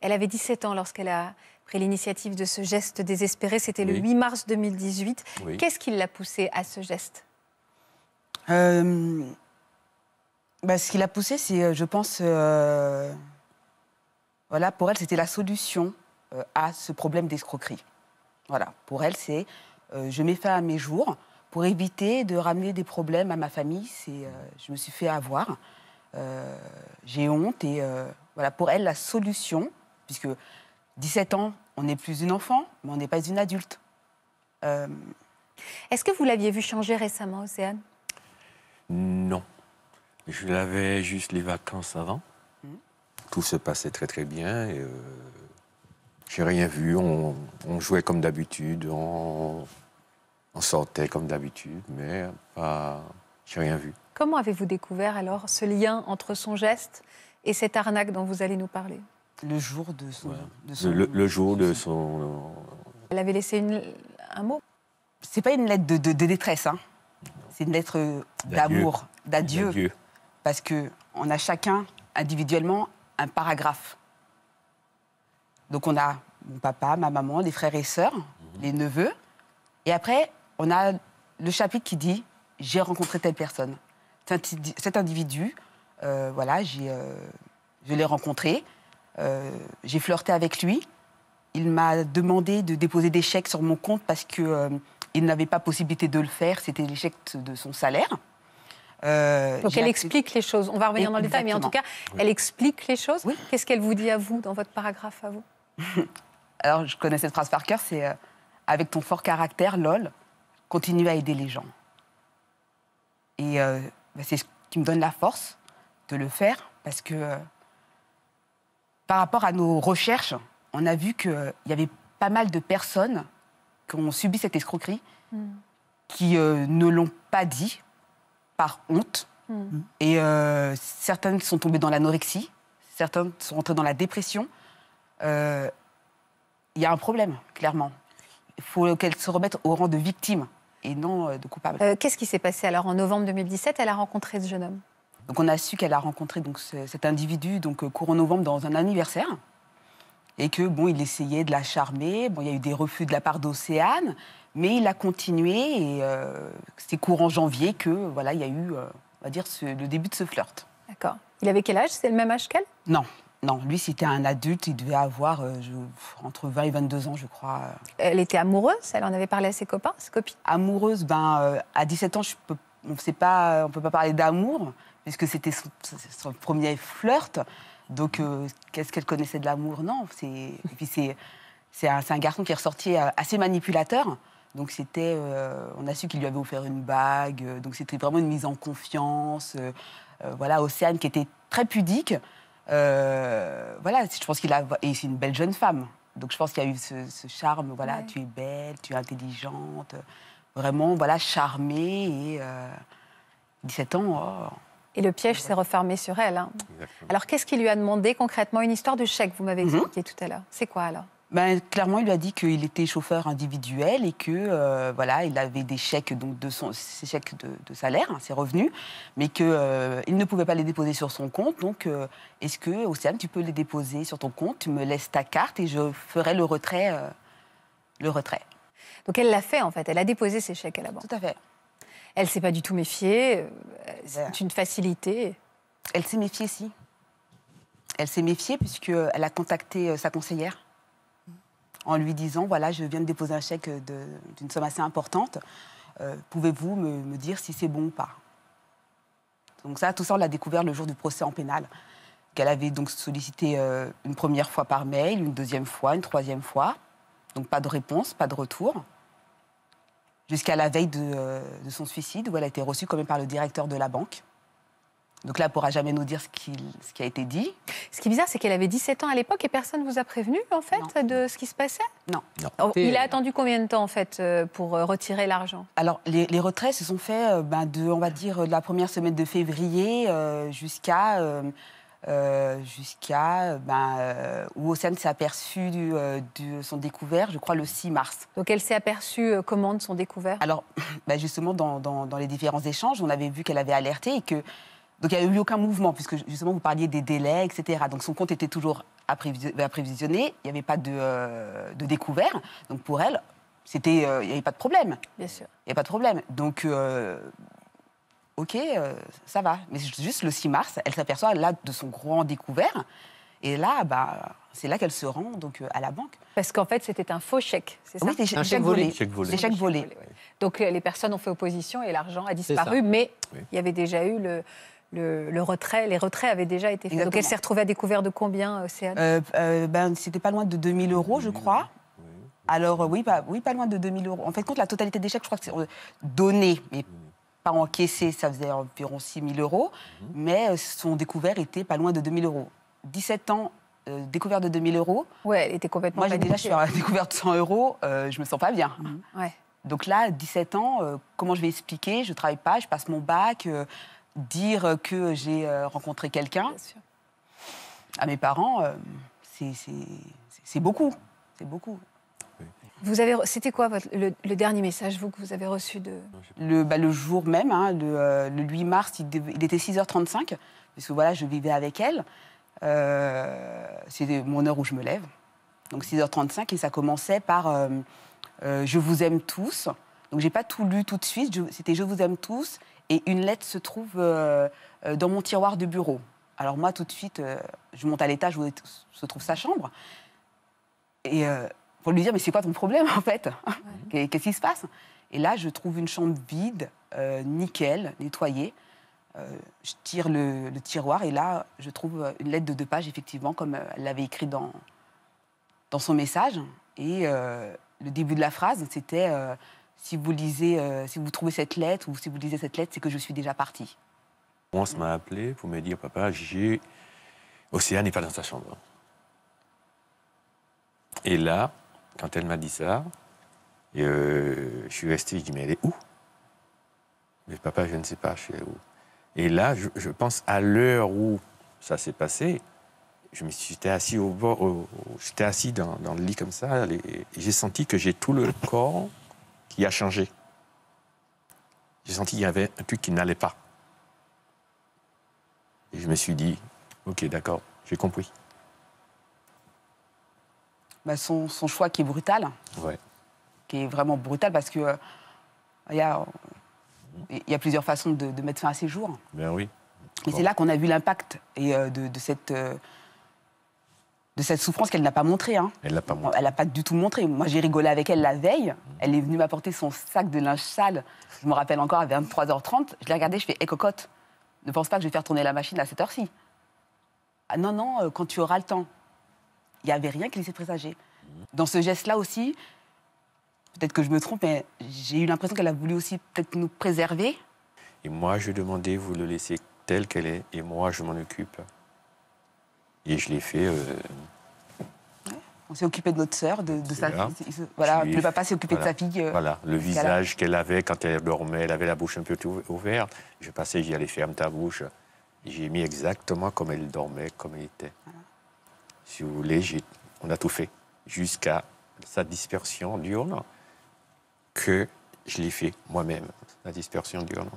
Elle avait 17 ans lorsqu'elle a pris l'initiative de ce geste désespéré. C'était le 8 mars 2018. Oui. Qu'est-ce qui l'a poussée à ce geste? Ce qui l'a poussée, c'est, je pense, voilà, pour elle, c'était la solution à ce problème d'escroquerie. Voilà, pour elle, c'est je mets fin à mes jours pour éviter de ramener des problèmes à ma famille. C'est je me suis fait avoir, j'ai honte et voilà, pour elle, la solution, puisque 17 ans, on n'est plus une enfant, mais on n'est pas une adulte. Est-ce que vous l'aviez vu changer récemment, Océane? Non. Je l'avais juste les vacances avant. Tout se passait très, très bien. J'ai rien vu. On jouait comme d'habitude. On sortait comme d'habitude, mais j'ai rien vu. Comment avez-vous découvert, alors, ce lien entre son geste et cette arnaque dont vous allez nous parler? Le jour de son... Ouais. Elle avait laissé un mot. C'est pas une lettre de détresse, hein. C'est une lettre d'amour, d'adieu. Parce qu'on a chacun, individuellement, un paragraphe. Donc on a mon papa, ma maman, les frères et sœurs, les neveux. Et après, on a le chapitre qui dit « J'ai rencontré telle personne ». Cet individu, voilà, je l'ai rencontré, j'ai flirté avec lui. Il m'a demandé de déposer des chèques sur mon compte parce qu'il n'avait pas possibilité de le faire. C'était les chèques de son salaire. Donc elle explique les choses. On va revenir dans le détail, mais en tout cas, elle explique les choses. Oui. Qu'est-ce qu'elle vous dit à vous, dans votre paragraphe à vous? Alors, je connais cette phrase par cœur, c'est avec ton fort caractère, lol, continue à aider les gens. Et c'est ce qui me donne la force de le faire, parce que par rapport à nos recherches, on a vu qu'il y avait pas mal de personnes qui ont subi cette escroquerie, qui ne l'ont pas dit, par honte, et certaines sont tombées dans l'anorexie, certaines sont rentrées dans la dépression. Il y a un problème, clairement. Il faut qu'elles se remettent au rang de victime et non de coupable. Qu'est-ce qui s'est passé alors? En novembre 2017, elle a rencontré ce jeune homme. Donc on a su qu'elle a rencontré donc, cet individu courant novembre dans un anniversaire et que bon, il essayait de la charmer. Bon, il y a eu des refus de la part d'Océane. Mais il a continué et c'est courant janvier que voilà, il y a eu, on va dire, le début de ce flirt. D'accord. Il avait quel âge? C'est le même âge qu'elle? Non, non. Lui, c'était un adulte. Il devait avoir entre 20 et 22 ans, je crois. Elle était amoureuse? Elle en avait parlé à ses copains, ses copines? Amoureuse, à 17 ans, on ne peut pas parler d'amour puisque c'était son premier flirt. Donc, qu'est-ce qu'elle connaissait de l'amour? Non. C'est un garçon qui est ressorti assez manipulateur. Donc c'était, on a su qu'il lui avait offert une bague, donc c'était vraiment une mise en confiance. Voilà, Océane qui était très pudique. Voilà, je pense et c'est une belle jeune femme. Donc je pense qu'il y a eu ce charme, voilà, ouais. Tu es belle, tu es intelligente, vraiment, voilà, charmée et 17 ans. Oh. Et le piège s'est refermé sur elle. Hein. Alors qu'est-ce qu'il lui a demandé concrètement? Une histoire de chèque, vous m'avez expliqué tout à l'heure. C'est quoi alors? Clairement, il lui a dit qu'il était chauffeur individuel et que voilà, il avait des chèques ses chèques de salaire, ses revenus, mais qu'il ne pouvait pas les déposer sur son compte. Donc, est-ce que Océane, tu peux les déposer sur ton compte? Tu me laisses ta carte et je ferai le retrait. Donc elle l'a fait en fait. Elle a déposé ses chèques à la banque. Tout à fait. Elle s'est pas du tout méfiée. C'est une facilité. Elle s'est méfiée, si. Elle s'est méfiée puisque elle a contacté sa conseillère. En lui disant, voilà, je viens de déposer un chèque d'une somme assez importante, pouvez-vous me dire si c'est bon ou pas? Donc ça, tout ça, on l'a découvert le jour du procès en pénal, qu'elle avait donc sollicité une première fois par mail, une deuxième fois, une troisième fois, donc pas de réponse, pas de retour, jusqu'à la veille de son suicide, où elle a été reçue quand même par le directeur de la banque. Donc là, elle ne pourra jamais nous dire ce qui a été dit. Ce qui est bizarre, c'est qu'elle avait 17 ans à l'époque et personne ne vous a prévenu, en fait, de ce qui se passait? Non. Il a attendu combien de temps, en fait, pour retirer l'argent? Alors, les retraits se sont faits, on va dire, de la première semaine de février jusqu'à où Océane s'est aperçue de son découvert, je crois, le 6 mars. Donc elle s'est aperçue comment de son découvert? Alors, justement, dans les différents échanges, on avait vu qu'elle avait alerté et que... Donc, il n'y a eu aucun mouvement, puisque, justement, vous parliez des délais, etc. Donc, son compte était toujours approvisionner, il n'y avait pas de découvert. Donc pour elle, c'était, il n'y avait pas de problème. Bien sûr. Il n'y a pas de problème. Donc, ok, ça va. Mais c'est juste le 6 mars, elle s'aperçoit là de son grand découvert. Et là, bah, c'est là qu'elle se rend donc, à la banque. Parce qu'en fait, c'était un faux chèque, c'est ça ? Oui, c'était un chèque volé. C'était chèque volé. Donc les personnes ont fait opposition et l'argent a disparu, mais oui, il y avait déjà eu le retrait. Les retraits avaient déjà été faits. Exactement. Donc elle s'est retrouvée à découvert de combien, Océane ? Ben, c'était pas loin de 2 000 euros, je crois. Oui. Alors oui, pas loin de 2 000 euros. En fait, compte la totalité des chèques, je crois que c'est donné, mais pas encaissé, ça faisait environ 6 000 euros. Mais son découvert était pas loin de 2 000 euros. 17 ans, découvert de 2 000 euros. Ouais, elle était complètement. Moi, j'ai déjà, je suis à découverte de 100 euros, je me sens pas bien. Mmh. Ouais. Donc là, 17 ans, comment je vais expliquer ? Je travaille pas, je passe mon bac, dire que j'ai rencontré quelqu'un à mes parents, c'est beaucoup, c'est beaucoup. Oui. Vous avez, c'était quoi votre, le dernier message vous que vous avez reçu de le jour même, hein, le 8 mars, il était 6h35 parce que voilà, je vivais avec elle. C'était mon heure où je me lève, donc 6h35, et ça commençait par je vous aime tous. Donc j'ai pas tout lu tout de suite, c'était je vous aime tous, et une lettre se trouve dans mon tiroir de bureau. Alors moi tout de suite, je monte à l'étage où se trouve sa chambre, et pour lui dire mais c'est quoi ton problème en fait, ouais. Qu'est-ce qui se passe? Et là je trouve une chambre vide, nickel, nettoyée. Je tire le tiroir et là, je trouve une lettre de 2 pages, effectivement, comme elle l'avait écrit dans son message. Et le début de la phrase, c'était si vous trouvez cette lettre ou si vous lisez cette lettre, c'est que je suis déjà partie. On m'a appelé pour me dire, papa, Gigi, Océane n'est pas dans sa chambre. Et là, quand elle m'a dit ça, je suis resté, je dis, mais elle est où? Mais papa, je ne sais pas, je suis où? Et là, je pense à l'heure où ça s'est passé, je me suis assis au bord, j'étais assis dans le lit comme ça, et j'ai senti que j'ai tout le corps qui a changé. J'ai senti qu'il y avait un truc qui n'allait pas. Et je me suis dit, ok, d'accord, j'ai compris. Bah son choix qui est brutal, ouais, qui est vraiment brutal, parce que il y a plusieurs façons de mettre fin à ces jours. Ben oui. Et c'est là qu'on a vu l'impact de cette souffrance qu'elle n'a pas montrée. Hein. Elle l'a pas montrée. Elle n'a pas du tout montrée. Moi, j'ai rigolé avec elle la veille. Elle est venue m'apporter son sac de linge sale. Je me rappelle encore, à 23h30. Je l'ai regardée, je fais hey, « cocotte, ne pense pas que je vais faire tourner la machine à cette heure-ci. »« Ah non, non, quand tu auras le temps. » Il n'y avait rien qui laissait présager. Dans ce geste-là aussi... Peut-être que je me trompe, mais j'ai eu l'impression qu'elle a voulu aussi peut-être nous préserver. Et moi, je demandais, vous le laissez telle qu'elle est, et moi, je m'en occupe. Et je l'ai fait. Ouais. On s'est occupé de notre sœur, de sa fille. Voilà, le papa s'est occupé de sa fille. Voilà, le visage qu'elle avait quand elle dormait, elle avait la bouche un peu ouverte. Je passais, j'y allais, ferme ta bouche. J'ai mis exactement comme elle dormait, comme elle était. Voilà. Si vous voulez, on a tout fait, jusqu'à sa dispersion d'urne. Que je l'ai fait moi-même, la dispersion d'urne.